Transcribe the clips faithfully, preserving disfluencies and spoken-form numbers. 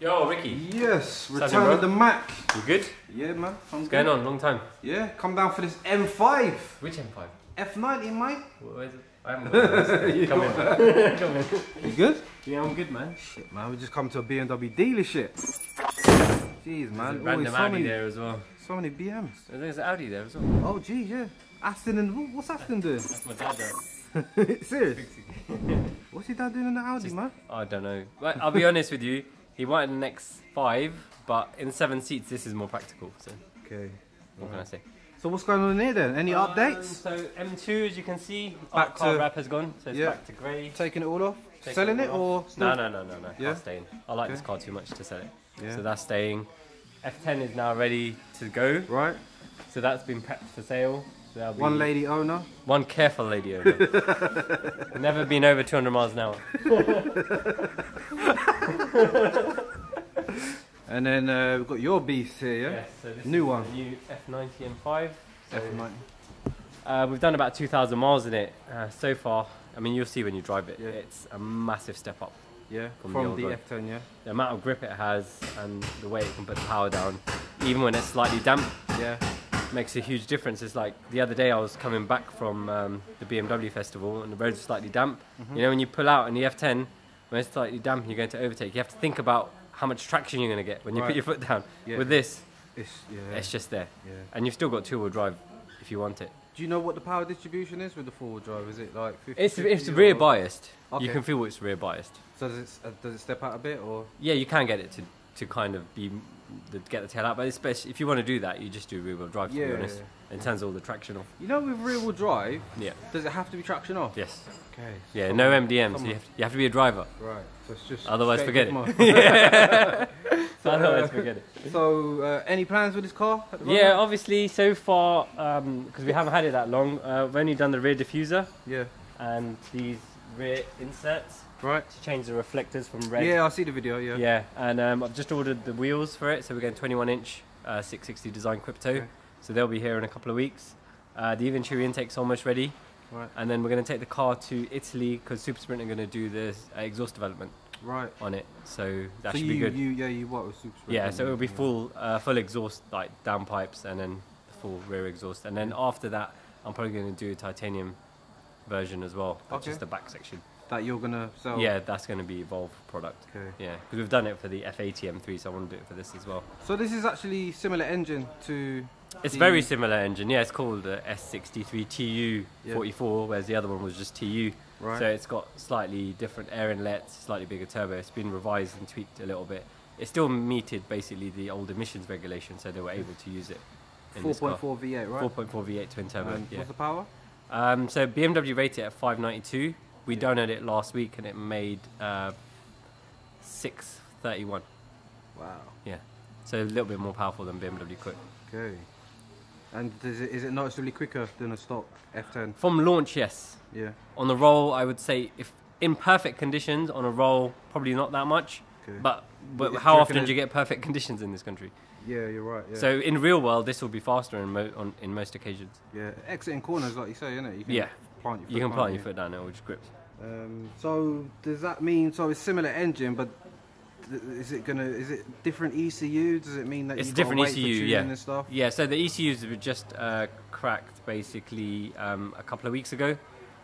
Yo, Ricky. Yes, return of the Mac. You good? Yeah, man. I'm What's good. going on? Long time. Yeah, come down for this M five. Which M five? F ninety, mate. Where's it? I haven't got it. Come in. Come in. You good? Yeah, I'm good, man. Shit, man. We just come to a B M W dealership. Jeez, man. Random Audi so many, there as well. So many B Ms. There's an Audi there as well. Oh, gee, yeah. Aston and what's Aston doing? That's my dad there. Seriously? What's your dad doing in the Audi, just, man? I don't know. But I'll be honest with you. He wanted an X five, but in seven seats, this is more practical. So, okay. What can I say? So what's going on in here then? Any um, updates? So M two, as you can see, back car to, wrap has gone, so it's yeah. back to grey. Taking it all off? Taking Selling it, all it or? Still? No, no, no, no, no. Yeah. Car's staying. I like okay. this car too much to sell it. Yeah. So that's staying. F ten is now ready to go. Right. So that's been prepped for sale. So be one lady owner? One careful lady owner. Never been over two hundred miles an hour. And then uh, we've got your beast here, yeah? Yes, so this new is one. The new F ninety M five. So, F ninety. Uh, we've done about two thousand miles in it uh, so far. I mean, you'll see when you drive it. Yeah. It's a massive step up. Yeah, from, from the, the F ten, yeah? The amount of grip it has and the way it can put the power down, even when it's slightly damp, yeah, makes a huge difference. It's like the other day I was coming back from um, the B M W festival and the roads are slightly damp. Mm-hmm. You know, when you pull out in the F ten, when it's slightly damp and you're going to overtake, you have to think about how much traction you're going to get when you right. put your foot down. Yeah. With this, it's, yeah. it's just there. Yeah. And you've still got two-wheel drive if you want it. Do you know what the power distribution is with the four-wheel drive? Is it like fifty? It's, it's rear biased. Okay. You can feel it's rear biased. So does it, uh, does it step out a bit? Or? Yeah, you can get it to, to kind of be the, get the tail out. But especially if you want to do that, you just do rear-wheel drive, to yeah, be honest. Yeah, yeah. It turns all the traction off. You know, with rear-wheel drive, yeah. does it have to be traction off? Yes. Okay. So yeah, no M D M, so you have, to, you have to be a driver. Right. So it's just Otherwise, forget it. So, Otherwise, uh, forget it. So, uh, any plans with this car? At the moment? Yeah, obviously, so far, because um, we haven't had it that long, uh, we've only done the rear diffuser. Yeah. And these rear inserts. Right. To change the reflectors from red. Yeah, I see the video, yeah. Yeah, and um, I've just ordered the wheels for it. So we're going twenty-one inch uh, six sixty Design Crypto. Okay. So they'll be here in a couple of weeks. Uh, the Aventuri intake's almost ready. Right. And then we're going to take the car to Italy because Super Sprint are going to do the uh, exhaust development. Right. On it, so that so should you, be good. You, yeah, you what with Super Sprint? Yeah, so it'll be yeah. full, uh, full exhaust, like downpipes, and then full rear exhaust, and then after that, I'm probably going to do a titanium version as well, okay. just the back section. That you're gonna sell? Yeah, that's gonna be Evolve product. Okay. Yeah, because we've done it for the F eighty M three, so I want to do it for this as well. So this is actually similar engine to. It's the very similar engine. Yeah, it's called the S sixty-three T U forty-four, yeah. whereas the other one was just T U. Right. So it's got slightly different air inlets, slightly bigger turbo. It's been revised and tweaked a little bit. It still meted basically the old emissions regulation, so they were able to use it. four point four V eight, right? four point four V eight twin turbo. Um, yeah. What's the power? Um, so B M W rated it at five ninety-two. We yeah. downloaded it last week and it made uh, six thirty-one. Wow. Yeah. So a little bit more powerful than B M W Quick. Okay. And is it, is it noticeably quicker than a stock F ten? From launch, yes. Yeah. On the roll, I would say if in perfect conditions, on a roll, probably not that much. Okay. But, but how often do you get perfect conditions in this country? Yeah, you're right. Yeah. So in real world, this will be faster in, mo on, in most occasions. Yeah, exiting corners, like you say, isn't it? You can yeah. Plant your foot you can plant your foot down there, which grips. Um, so does that mean so it's similar engine, but is it gonna is it different E C U? Does it mean that it's different E C U? Yeah, and stuff? Yeah. So the E C Us were just uh, cracked basically um, a couple of weeks ago.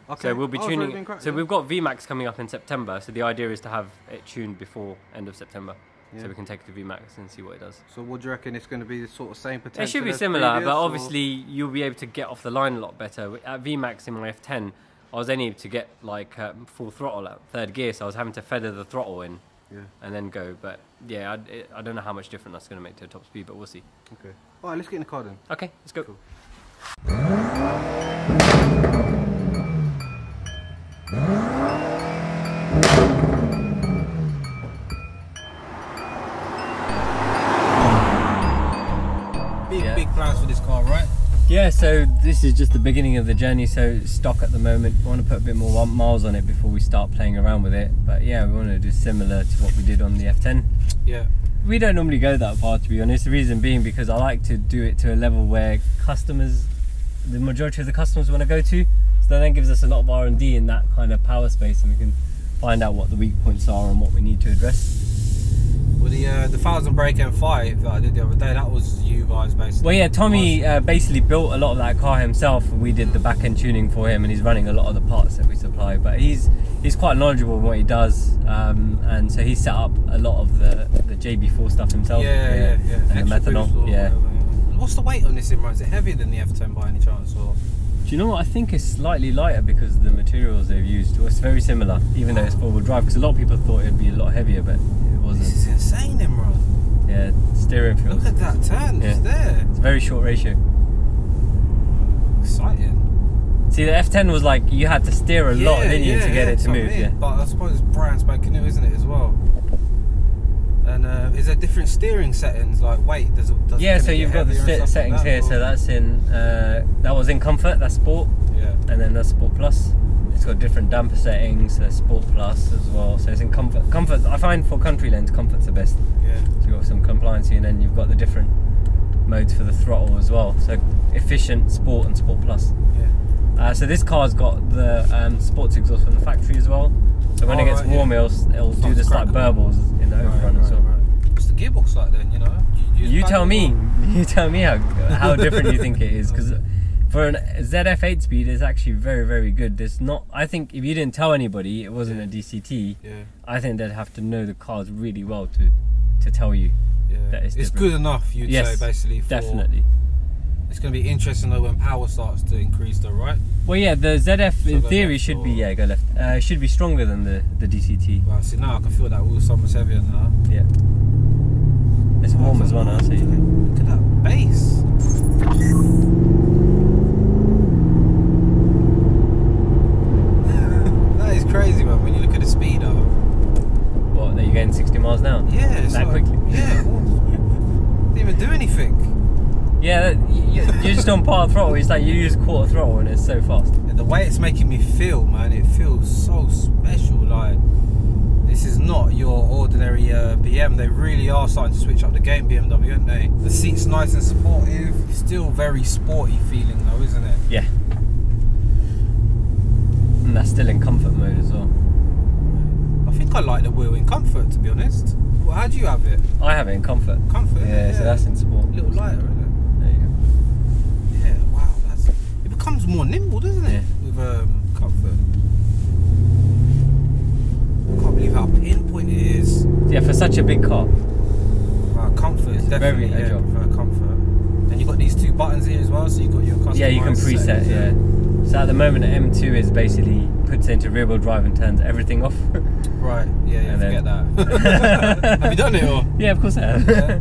Okay. So we'll be tuning. Oh, so, cracked, so yeah. we've got Vmax coming up in September. So the idea is to have it tuned before end of September. Yeah. So we can take it to Vmax and see what it does. So what do you reckon it's going to be the sort of same potential? It should be similar, previous, but obviously or? You'll be able to get off the line a lot better. At Vmax in my F ten, I was only able to get like um, full throttle at third gear, so I was having to feather the throttle in yeah. and then go. But yeah, I, it, I don't know how much different that's going to make to a top speed, but we'll see. Okay. All right, let's get in the car then. Okay, let's go. Cool. Plans for this car, right? Yeah, so this is just the beginning of the journey, so it's stock at the moment. We want to put a bit more miles on it before we start playing around with it, but yeah, we want to do similar to what we did on the F ten. Yeah. We don't normally go that far, to be honest, the reason being because I like to do it to a level where customers, the majority of the customers want to go to, so that then gives us a lot of R and D in that kind of power space, and we can find out what the weak points are and what we need to address. Well, the uh, the thousand brake M five that I did the other day, that was you guys basically. Well, yeah, Tommy uh, basically built a lot of that car himself. We did the back end tuning for him, and he's running a lot of the parts that we supply. But he's he's quite knowledgeable in what he does, um, and so he set up a lot of the the J B four stuff himself. Yeah, yeah, yeah. yeah. And the methanol. Yeah. Whatever. What's the weight on this Imran? Is it heavier than the F ten by any chance, or? Do you know what? I think it's slightly lighter because of the materials they've used. It's very similar, even though it's four-wheel drive, because a lot of people thought it'd be a lot heavier, but it wasn't. This is insane, Imran. Yeah, steering feels. Look at that turn, yeah. It's there. It's a very short ratio. Exciting. See, the F ten was like, you had to steer a yeah, lot, didn't you, yeah, to get yeah, it to move. I mean. yeah. But I suppose it's brand spanking new, isn't it, as well? And uh, is there different steering settings, like weight? Does it, does yeah, it so you've got the set settings like here. Or? So that's in, uh, that was in comfort, that's sport. Yeah. And then that's sport plus. It's got different damper settings, so sport plus as well. So it's in comfort. Comfort, I find for country lanes, comfort's the best. Yeah. So you've got some compliancy, and then you've got the different modes for the throttle as well. So efficient, sport, and sport plus. Yeah. Uh, so this car's got the um, sports exhaust from the factory as well. So when oh, it gets right, warm, yeah. it'll, it'll do the slight burbles in the overrun as well. What's the gearbox like then, you know? You, you tell me. Or? You tell me how, how different you think it is. Because for a Z F eight speed, it's actually very, very good. There's not. I think if you didn't tell anybody it wasn't yeah. a D C T, yeah. I think they'd have to know the cars really well to, to tell you yeah. that it's, it's different. It's good enough, you'd yes, say, basically. For definitely. It's going to be interesting though when power starts to increase though, right? Well yeah, the Z F so in theory should or... be, yeah, go left, uh, should be stronger than the, the D C T. Well, see now I can feel that wheel so much heavier now. Yeah. It's warm oh, as well now, so you can... Look at that bass! That is crazy man, when you look at the speed of... What, that you're going sixty miles an hour? Yeah, it's that like, quickly? Yeah. Didn't even do anything. Yeah, you're just on par throttle, it's like you use quarter throttle and it's so fast. Yeah, the way it's making me feel, man, it feels so special. Like, this is not your ordinary uh, B M. They really are starting to switch up the game, B M W, aren't they? The seat's nice and supportive. It's still very sporty feeling though, isn't it? Yeah. And that's still in comfort mode as well. I think I like the wheel in comfort, to be honest. Well, how do you have it? I have it in comfort. Comfort? Yeah, yeah. So that's in sport. A little lighter, isn't it? Becomes more nimble, doesn't it? Yeah. With um, comfort. I can't believe how pinpoint it is. Yeah, for such a big car. Wow, comfort is definitely very agile. Yeah, for comfort. And you've got these two buttons here as well, so you've got your custom. Yeah, you can preset. Yeah. yeah. So at the moment, M two is basically puts into rear wheel drive and turns everything off. Right. Yeah. yeah forget then... that. Have you done it or? Yeah, of course I have. Yeah.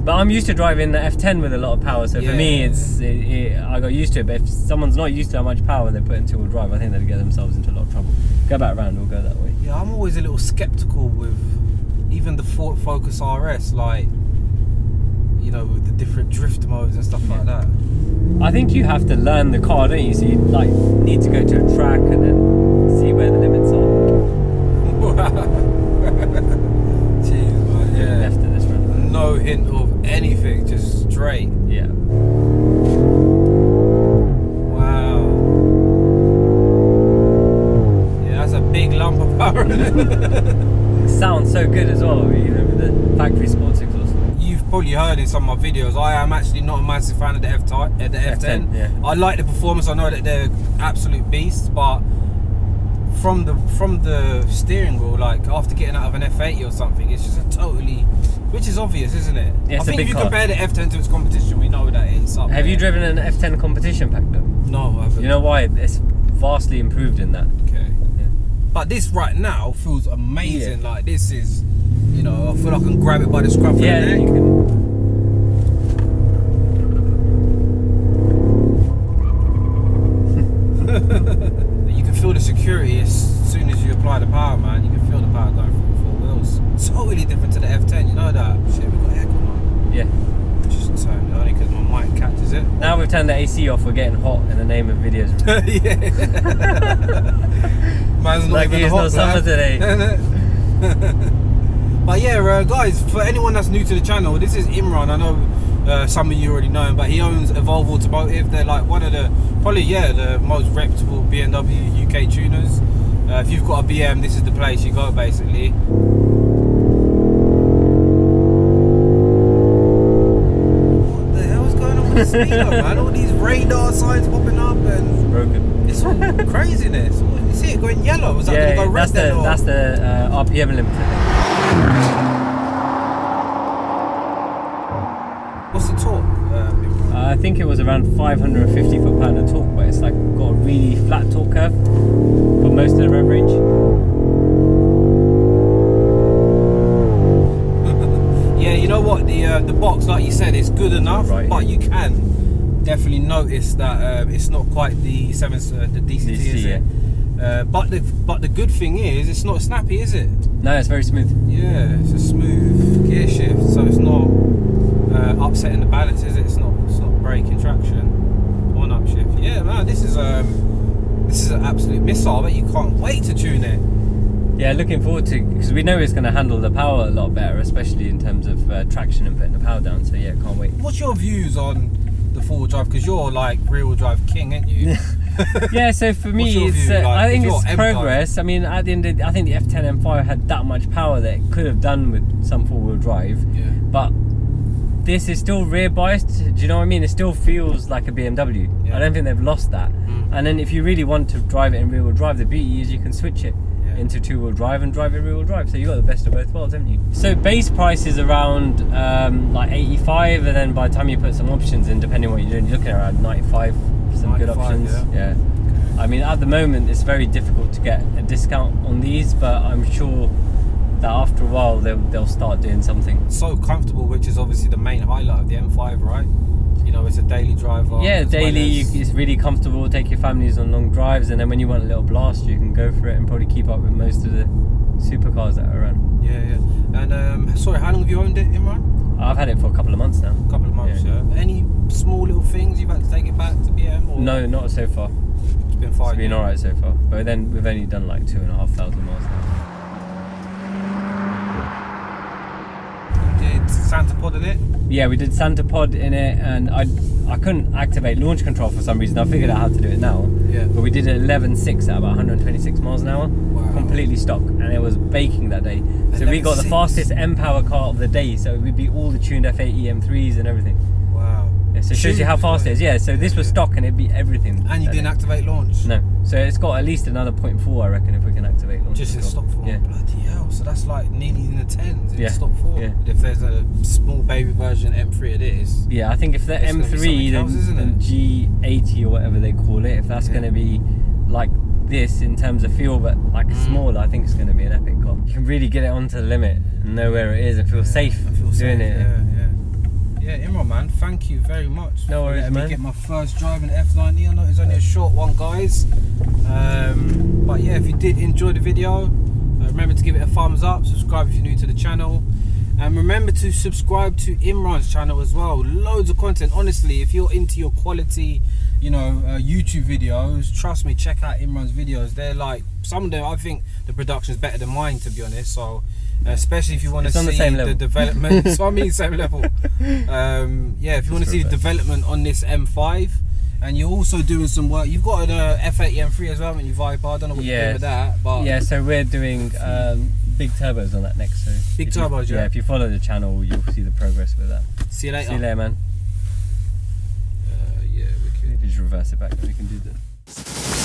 But I'm used to driving the F ten with a lot of power, so yeah, for me, it's it, it, I got used to it. But if someone's not used to how much power they put into all drive, I think they'd get themselves into a lot of trouble. Go back round, we'll go that way. Yeah, I'm always a little sceptical with even the Ford Focus R S, like, you know, with the different drift modes and stuff yeah. like that. I think you have to learn the car, don't you? So you like need to go to a track and then see where the limits are. Jeez, man, yeah. Left at this round. No hint of anything, just straight. Yeah. Wow. Yeah, that's a big lump of power in it. It sounds so good as well, you know, with the factory sports exhaust. You've probably heard in some of my videos, I am actually not a massive fan of the F ten. Uh, the F ten. F ten yeah. I like the performance, I know that they're absolute beasts, but from the from the steering wheel, like after getting out of an F eighty or something, it's just a totally, which is obvious, isn't it? Yeah, I think if you car. compare the F ten to its competition, we know that it's up. Have there. you driven an F ten competition pack though? No, I haven't. You know why? It's vastly improved in that. Okay. Yeah. But this right now feels amazing. Yeah. Like this is, you know, I feel like I can grab it by the scruff of yeah, the neck. You can. The security, as soon as you apply the power, man, you can feel the power going through the four wheels. It's totally different to the F ten, you know that? Shit, we've got aircon on. Yeah. Just turned it on because my mic catches it. Now we've turned the A C off, we're getting hot in the name of videos. Yeah. Man's not like even he's hot, not summer today. But yeah, uh, guys, for anyone that's new to the channel, this is Imran. I know uh, some of you already know him, but he owns Evolve Automotive. They're like one of the, probably, yeah, the most reputable B M W U K tuners. Uh, if you've got a B M, this is the place you go, basically. the speed up, man. All these radar signs popping up and... It's broken. It's all craziness. You see it going yellow. Was that yeah, going to go red then? Yeah, that's the uh, R P M limiter. What's the torque? Um, uh, I think it was around five hundred fifty foot-pound of torque, but it's like got a really flat torque curve for most of the road range. You know what, the uh, the box, like you said, is good enough, right. But you can definitely notice that um, it's not quite the seven, uh, the D C T, is it? Yeah. Uh, but the but the good thing is, it's not snappy, is it? No, it's very smooth. Yeah, it's a smooth gear shift, so it's not uh, upsetting the balance, is it? It's not it's not braking traction on upshift. Yeah, man, this is um this is an absolute missile that you can't wait to tune in. Yeah, looking forward to, because we know it's going to handle the power a lot better, especially in terms of uh, traction and putting the power down, so yeah, can't wait. What's your views on the four-wheel drive, because you're like rear-wheel drive king, aren't you? Yeah, so for me, it's, uh, like, I think it's progress. I mean, at the end of, I think the F ten M five had that much power that it could have done with some four-wheel drive, yeah. But this is still rear biased, do you know what I mean? It still feels like a B M W, yeah. I don't think they've lost that, mm. And then if you really want to drive it in rear-wheel drive, the beauty is you can switch it into two-wheel drive and drive in rear-wheel drive, so you got the best of both worlds, haven't you? So base price is around um, like eighty-five, and then by the time you put some options in, depending on what you're doing, you're looking at around ninety-five, some ninety-five, good options. Yeah, yeah. Okay. I mean, at the moment it's very difficult to get a discount on these, but I'm sure that after a while they'll, they'll start doing something. So comfortable, which is obviously the main highlight of the M five, right? You know, it's a daily driver. Yeah, daily, well as... you, it's really comfortable, take your families on long drives, and then when you want a little blast, you can go for it and probably keep up with most of the supercars that are around. Yeah, yeah. And, um, sorry, how long have you owned it, Imran? I've had it for a couple of months now. A couple of months, yeah. yeah. Any small little things you've had to take it back to B M? Or... No, not so far. It's been fine. It's been alright so far. But then we've only done like two and a half thousand miles now. Did Santa Pod in it? Yeah, we did Santa Pod in it, and I I couldn't activate launch control for some reason. I figured out how to do it now. Yeah. But we did an eleven point six at about one hundred twenty-six miles an hour, wow. Completely stock, and it was baking that day. So we got six. The fastest M power car of the day. So we beat all the tuned F eighty M threes and everything. Wow. Yeah, so it shows you how fast it is. Yeah. So yeah, this was yeah. stock, and it beat everything. And you didn't day. activate launch. No. So it's got at least another point four, I reckon, if we can activate launch. Just in stock form. Yeah. Bloody hell. So that's like nearly in the tens in yeah. stock form. Yeah. If there's a small baby version. M three it is. Yeah, I think if that M three, else, the G eighty or whatever they call it, if that's yeah. going to be like this in terms of feel, but like mm. smaller, I think it's going to be an epic car. You can really get it onto the limit and know where it is and feel yeah, safe I feel doing safe. it. Yeah, yeah. yeah, Imran, man, thank you very much. No worries, Let man. Let me get my first driving F ninety. I know it's only a short one, guys. Um, but yeah, if you did enjoy the video, uh, remember to give it a thumbs up, subscribe if you're new to the channel. And remember to subscribe to Imran's channel as well. Loads of content. Honestly, if you're into your quality, you know, uh, YouTube videos, trust me, check out Imran's videos. They're like, some of them, I think the production's better than mine, to be honest. So, uh, especially if you want to see the, the development. So I mean, same level. Um, yeah, if you want to see the development on this M five, and you're also doing some work. You've got an uh, F eighty M three as well, haven't you, Viper? I don't know what yeah. you're doing with that. But yeah, so we're doing... Um, big turbos on that next, so big turbos, you, yeah. yeah. If you follow the channel, you'll see the progress with that. See you later. See you later, man. Uh, yeah, we can. Just reverse it back, and we can do that.